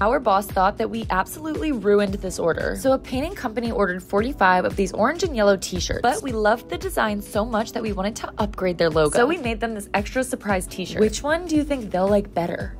Our boss thought that we absolutely ruined this order, so a painting company ordered 45 of these orange and yellow t-shirts, but we loved the design so much that we wanted to upgrade their logo, so we made them this extra surprise t-shirt. Which one do you think they'll like better?